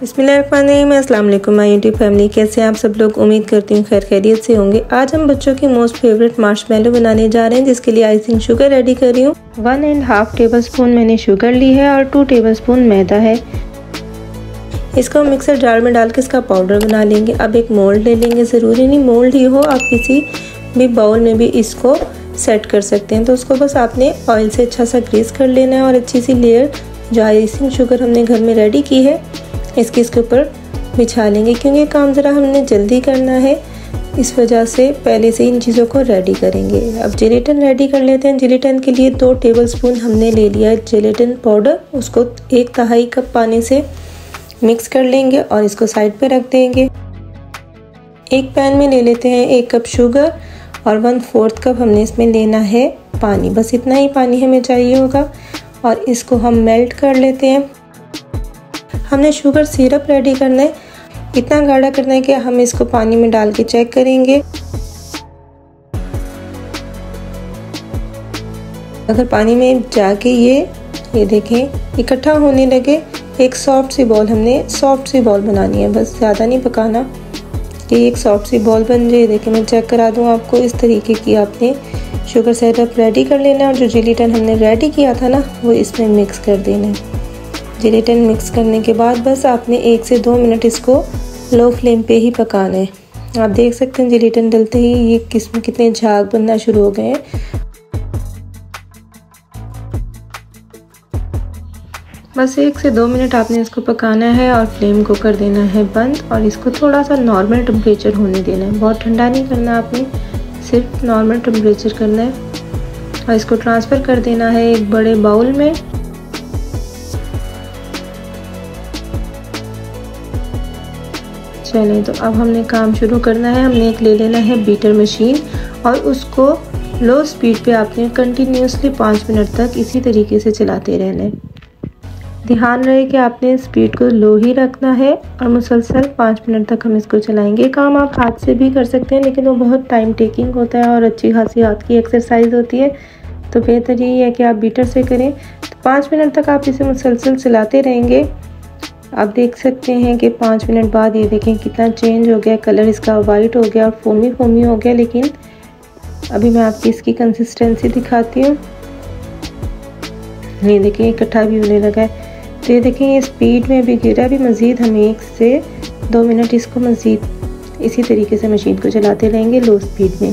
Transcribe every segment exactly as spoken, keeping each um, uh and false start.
बिस्मिल्लाहिर्रहमानिर्रहीम, अस्सलाम वालेकुम माय यूट्यूब फैमिली। कैसे आप सब लोग? उम्मीद करती हूँ खैर खैरियत से होंगे। आज हम बच्चों की मोस्ट फेवरेट मार्शमेलो बनाने जा रहे हैं, जिसके लिए आइसिंग शुगर रेडी कर रही हूँ। One and half tablespoon मैंने शुगर ली है और टू टेबल स्पून मैदा है। इसको हम मिक्सर जार में डाल के इसका पाउडर बना लेंगे। अब एक मोल्ड ले लेंगे, ज़रूरी नहीं मोल्ड ही हो, आप किसी भी बाउल में भी इसको सेट कर सकते हैं। तो उसको बस आपने ऑयल से अच्छा सा ग्रीस कर लेना है और अच्छी सी लेयर जो आइसिंग शुगर हमने घर में रेडी की है इसके इसके ऊपर बिछा लेंगे, क्योंकि काम ज़रा हमने जल्दी करना है, इस वजह से पहले से इन चीज़ों को रेडी करेंगे। अब जेलेटिन रेडी कर लेते हैं। जेलेटिन के लिए दो टेबलस्पून हमने ले लिया है जेलेटिन पाउडर। उसको एक तिहाई कप पानी से मिक्स कर लेंगे और इसको साइड पे रख देंगे। एक पैन में ले लेते हैं एक कप शुगर और वन फोर्थ कप हमने इसमें लेना है पानी। बस इतना ही पानी हमें चाहिए होगा और इसको हम मेल्ट कर लेते हैं। हमने शुगर सिरप रेडी करना है, इतना गाढ़ा करना है कि हम इसको पानी में डाल के चेक करेंगे। अगर पानी में जाके ये ये देखें इकट्ठा होने लगे, एक सॉफ्ट सी बॉल हमने सॉफ्ट सी बॉल बनानी है, बस ज़्यादा नहीं पकाना कि एक सॉफ्ट सी बॉल बन जाए। देखिए मैं चेक करा दूँ आपको। इस तरीके की आपने शुगर सिरप रेडी कर लेना है और जो जेलेटिन हमने रेडी किया था ना वो इसमें मिक्स कर देना है। जेलेटिन मिक्स करने के बाद बस आपने एक से दो मिनट इसको लो फ्लेम पे ही पकाना है। आप देख सकते हैं जेलेटिन डलते ही ये किस्म कितने झाग बनना शुरू हो गए हैं। बस एक से दो मिनट आपने इसको पकाना है और फ्लेम को कर देना है बंद और इसको थोड़ा सा नॉर्मल टेम्परेचर होने देना है। बहुत ठंडा नहीं करना आपने, सिर्फ नॉर्मल टेम्परेचर करना है और इसको ट्रांसफ़र कर देना है एक बड़े बाउल में। चलें तो अब हमने काम शुरू करना है। हमने एक ले लेना है बीटर मशीन और उसको लो स्पीड पे आपने कंटिन्यूसली पाँच मिनट तक इसी तरीके से चलाते रहना है। ध्यान रहे कि आपने स्पीड को लो ही रखना है और मुसलसल पाँच मिनट तक हम इसको चलाएंगे। काम आप हाथ से भी कर सकते हैं, लेकिन वो बहुत टाइम टेकिंग होता है और अच्छी खासी हाथ की एक्सरसाइज होती है, तो बेहतर यही है कि आप बीटर से करें। तो पाँच मिनट तक आप इसे मुसलसल चलाते रहेंगे। आप देख सकते हैं कि पाँच मिनट बाद ये देखें कितना चेंज हो गया, कलर इसका वाइट हो गया और फोमी फोमी हो गया। लेकिन अभी मैं आपकी इसकी कंसिस्टेंसी दिखाती हूँ। ये देखें इकट्ठा भी होने लगा है, तो ये देखें ये स्पीड में भी गिरा। अभी मज़ीद हम एक से दो मिनट इसको मज़ीद इसी तरीके से मशीन को चलाते रहेंगे लो स्पीड में।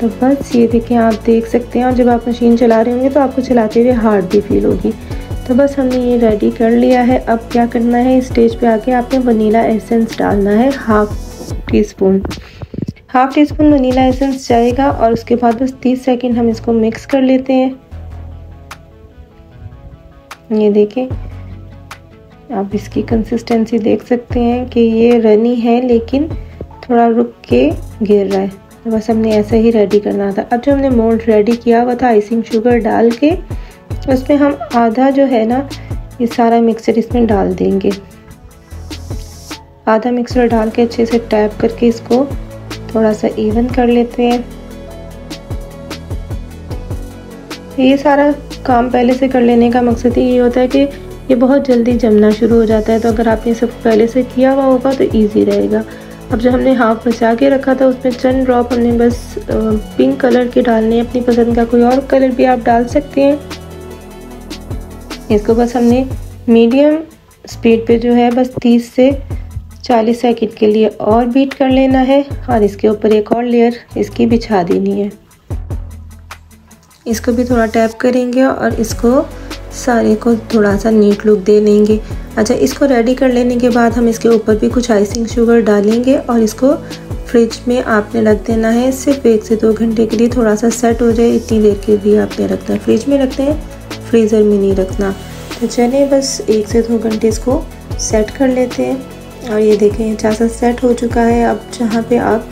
तो बस ये देखें आप देख सकते हैं, और जब आप मशीन चला रहे होंगे तो आपको चलाते हुए हार्ड भी फील होगी। तो बस हमने ये रेडी कर लिया है। अब क्या करना है, इस स्टेज पे आके आपने वनीला एसेंस डालना है half teaspoon. Half teaspoon vanilla essence जाएगा और उसके बाद बस तीस सेकंड हम इसको मिक्स कर लेते हैं। ये देखें आप इसकी कंसिस्टेंसी देख सकते हैं कि ये रनी है लेकिन थोड़ा रुक के गिर रहा है। तो बस हमने ऐसा ही रेडी करना था। अब जो हमने मोल्ड रेडी किया हुआ था आइसिंग शुगर डाल के, उसमें हम आधा जो है ना ये सारा मिक्सचर इसमें डाल देंगे। आधा मिक्सचर डाल के अच्छे से टैप करके इसको थोड़ा सा इवन कर लेते हैं। ये सारा काम पहले से कर लेने का मकसद ही ये होता है कि ये बहुत जल्दी जमना शुरू हो जाता है, तो अगर आपने सब पहले से किया हुआ होगा तो इजी रहेगा। अब जो हमने हाफ बचा के रखा था उसमें चंद ड्रॉप हमने बस पिंक कलर के डालने हैं, अपनी पसंद का कोई और कलर भी आप डाल सकते हैं। इसको बस हमने मीडियम स्पीड पे जो है बस तीस से चालीस सेकंड के लिए और बीट कर लेना है और इसके ऊपर एक और लेयर इसकी बिछा देनी है। इसको भी थोड़ा टैप करेंगे और इसको सारे को थोड़ा सा नीट लुक दे लेंगे। अच्छा, इसको रेडी कर लेने के बाद हम इसके ऊपर भी कुछ आइसिंग शुगर डालेंगे और इसको फ्रिज में आपने रख देना है सिर्फ एक से दो घंटे के लिए, थोड़ा सा सेट हो जाए इतनी देर के लिए आपने रखना है। फ्रिज में रखते हैं, फ्रीज़र में नहीं रखना। तो चलिए बस एक से दो घंटे इसको सेट कर लेते हैं और ये देखें अच्छा सा सेट हो चुका है। अब जहाँ पे आप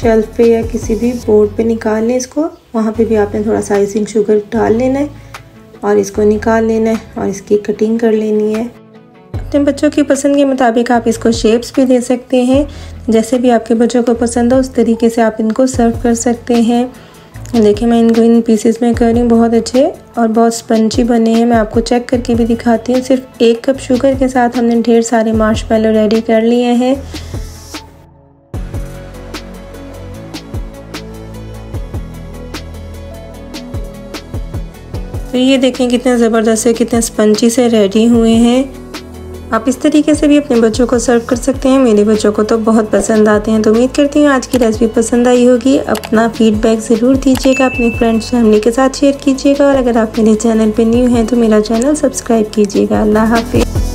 शेल्फ़ पे या किसी भी बोर्ड पे निकाल लें इसको, वहाँ पे भी आपने थोड़ा सा आइसिंग शुगर डाल लेना है और इसको निकाल लेना है और इसकी कटिंग कर लेनी है। अपने बच्चों की पसंद के मुताबिक आप इसको शेप्स भी दे सकते हैं, जैसे भी आपके बच्चों को पसंद हो उस तरीके से आप इनको सर्व कर सकते हैं। देखिए मैं इनको इन पीसेस में कर रही हूँ। बहुत अच्छे और बहुत स्पंजी बने हैं। मैं आपको चेक करके भी दिखाती हूँ। सिर्फ एक कप शुगर के साथ हमने ढेर सारे मार्शमेलो रेडी कर लिए हैं। तो ये देखें कितने ज़बरदस्त से कितने स्पंजी से रेडी हुए हैं। आप इस तरीके से भी अपने बच्चों को सर्व कर सकते हैं। मेरे बच्चों को तो बहुत पसंद आते हैं। तो उम्मीद करती हूँ आज की रेसिपी पसंद आई होगी। अपना फीडबैक ज़रूर दीजिएगा, अपने फ्रेंड्स फैमिली के साथ शेयर कीजिएगा। और अगर आप मेरे चैनल पे न्यू हैं तो मेरा चैनल सब्सक्राइब कीजिएगा। अल्लाह हाफिज़।